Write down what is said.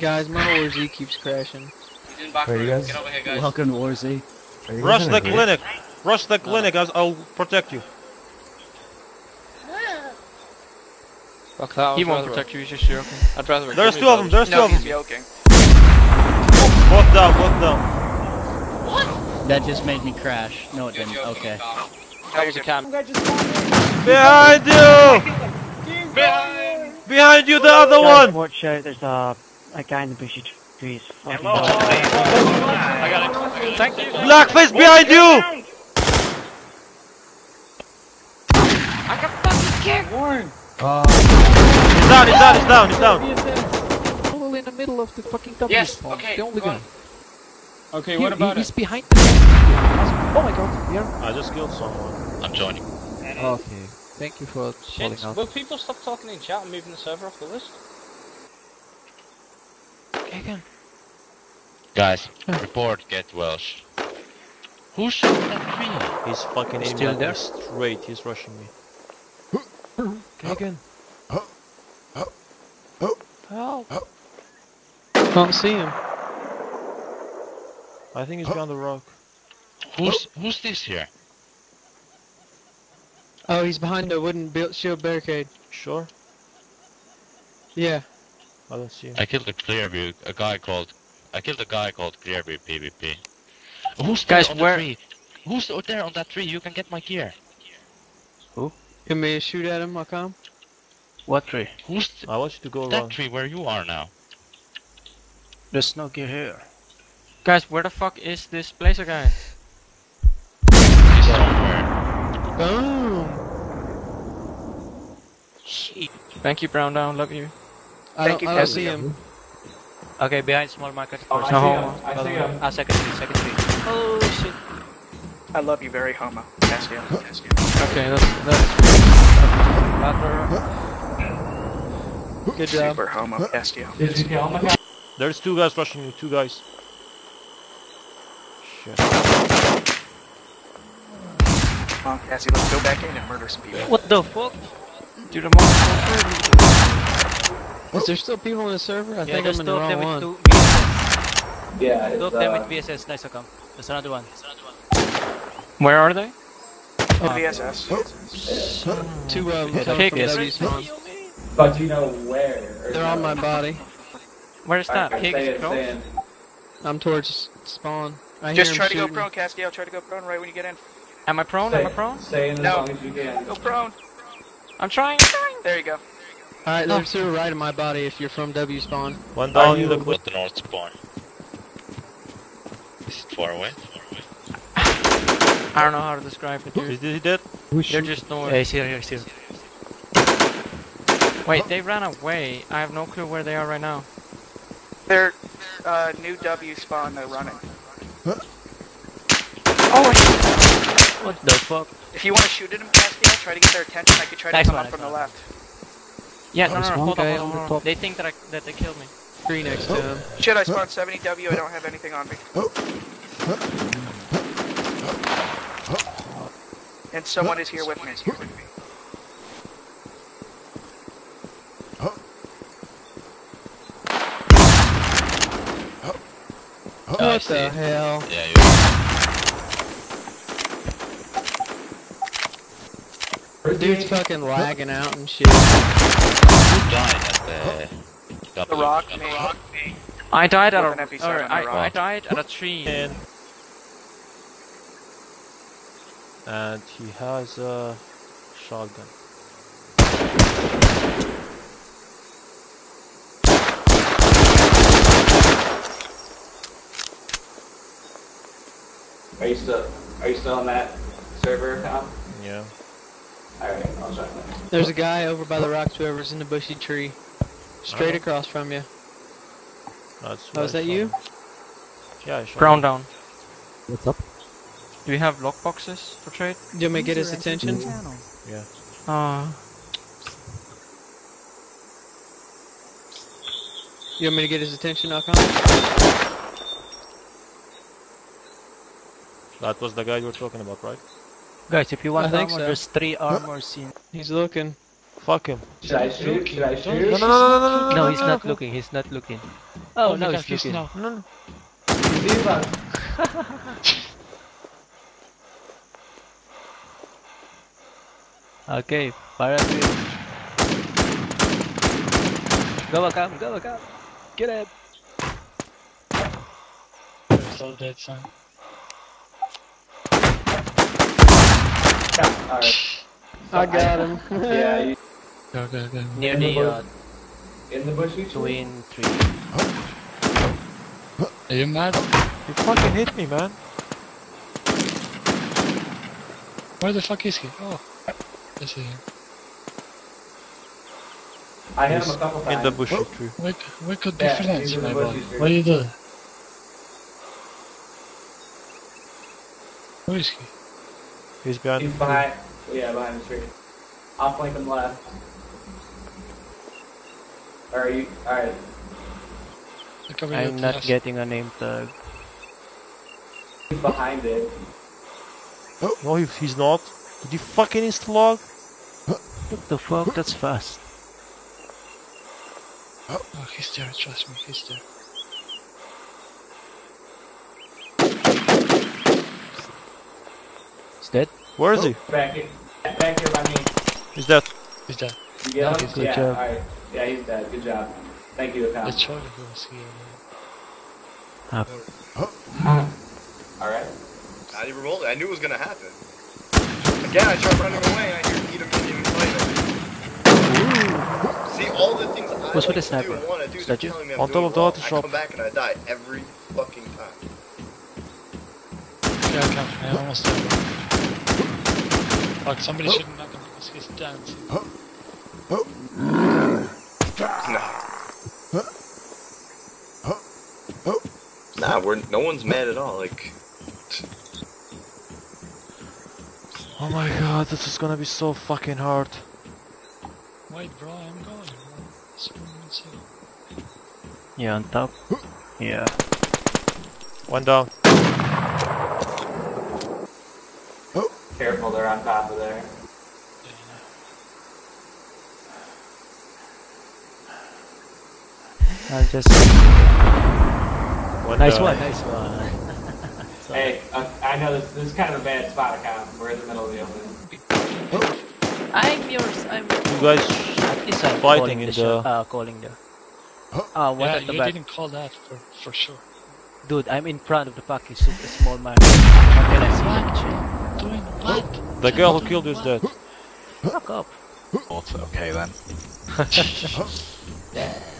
Guys, my WarZ keeps crashing. Where are you guys? Get over here, guys. Welcome to WarZ. Rush the clinic! Rush the clinic, guys. I'll protect you. Fuck that, he won't protect you, he's just joking. I'd rather... There's two of them, there's two of them! Both down, both down. What? That just made me crash. No, it didn't. Okay. That was a cam. Behind you! Behind! Behind you, the other one! Watch out, there's a guy in the bushy trees. I got it. Thank you. Blackface behind you! I can fucking kick! Warren! He's down, he's down, he's down, he's down. He's all in the middle of the fucking W. Yes, okay, the only guy. Okay, what about it? He's behind the... Oh my god, we are... I just killed someone. I'm joining. Okay, thank you for calling out. Will people stop talking in chat and moving the server off the list? Again. Guys, report Get Welsh. Who shot that tree? He's fucking still there? Straight, he's rushing me. Kagan. Help! Can't see him. I think he's behind the rock. Who's this here? Oh, he's behind the wooden shield barricade. Sure? Yeah. I don't see him. I killed a Clearview, I killed a guy called Clearview PvP. Who's guys on where? Who's there on that tree? You can get my gear. Who? You may shoot at him, Akam. What tree? Who's I want you to go that around. Tree where you are now. There's no gear here. Guys, where the fuck is this blazer guy? He's somewhere. Oh. Shit. Thank you, Brown Down. Love you. I don't see him. Okay, behind small market. Oh, I see him. I see him. Ah, second tree, second tree. Oh shit. I love you very, homo. Cascade, cascade. Okay, that's... Good job. Super homo, Cascade. There's two guys rushing you, two guys. Shit. Come on, Cassie, let's go back in and murder some people. What the fuck? Dude, I'm on the... Is there still people on the server? I think I'm in the wrong one. Yeah, there's them with VSS. Nice, Akam. There's another one. Where are they? VSS. Two of them from W's. But you know where? They're on my body. Where's that? I'm towards spawn. Just try to go prone, Castiel. Try to go prone right when you get in. Am I prone? Am I prone? Stay in as long as you can. Go prone. I'm trying. There you go. Alright, there's two right in my body if you're from W spawn. One down, you look with the north spawn. Is it far away? I don't know how to describe it, dude. Is he dead? They're just north. Yeah, he's here, he's here. Wait, they ran away. I have no clue where they are right now. They're, new W spawn, they're running. Huh? Oh, shit! What the fuck? If you want to shoot at them, Castiel, try to get their attention. I could try to come up from the left. Yeah, no, hold on, hold on. They think that they killed me. Three next to him. Shit, I spawned 70 W, I don't have anything on me. And someone is here with me. What the hell? Yeah, dude's fucking lagging out and shit. You died at the rock. I died at a. I died at a tree. And he has a shotgun. Are you still on that server now? Yeah. Alright, I'll try that. There's a guy over by the rocks, whoever's in the bushy tree. Straight across from you. That's right. Oh, is that you? Yeah, I shot. Brown down. What's up? Do we have lock boxes for trade? Do you want me to get his attention? Yeah. You want me to get his attention, Akam? That was the guy you were talking about, right? Guys, if you want armor, there's three armor scenes. He's looking. Fuck him. Should I shoot? Should I shoot? No, he's not looking. He's not looking. Oh, no, he's looking. No. Okay, parachute. Go back up, get it! I'm so dead, son. Alright. So I got him. Yeah, you... Go. Near in the bush, you twin, three. Oh. Are you mad? You fucking hit me, man. Where the fuck is he? Oh. Is he? I hit him a couple times. In the bush, too. We could be friends, my boy. What do you do? Who is he? He's behind. He's behind. Yeah, behind the tree. I'll flank him left. Are you alright? I'm not getting a name tag. He's behind it. Oh, no, he's not. Did you fucking insta-log? What the fuck? That's fast. Oh, he's there. Trust me, he's there. He's dead. Where is he? Back here by me. He's dead. He's dead. You get him? Yeah, alright. Yeah, he's dead. Good job. Thank you, Akam. I tried to go see him. Alright. I didn't roll it. I knew it was gonna happen. Again, I tried running away and I hear Edom didn't even play it. See, all the things I like to sniper? Do and want to do, they're telling me I'm doing wrong. I come back and I die every fucking time. Yeah, I almost died. Fuck, somebody shouldn't knock him because he's dancing. Nah, no one's mad at all, like... Oh my god, this is gonna be so fucking hard. Wait, bro, I'm going. Yeah, on top. Yeah. One down. Oh. Careful, they're on top of there. I just. One nice down. Nice one. Hey, I know this is kind of a bad spot account. We're in the middle of the open. I'm yours, I'm yours. You guys are fighting in the... calling the... one at the back. You didn't call that for sure. Dude, I'm in front of the pack, you super small man. How can I see doing what? The girl who killed you is dead. Fuck up. Also, okay then.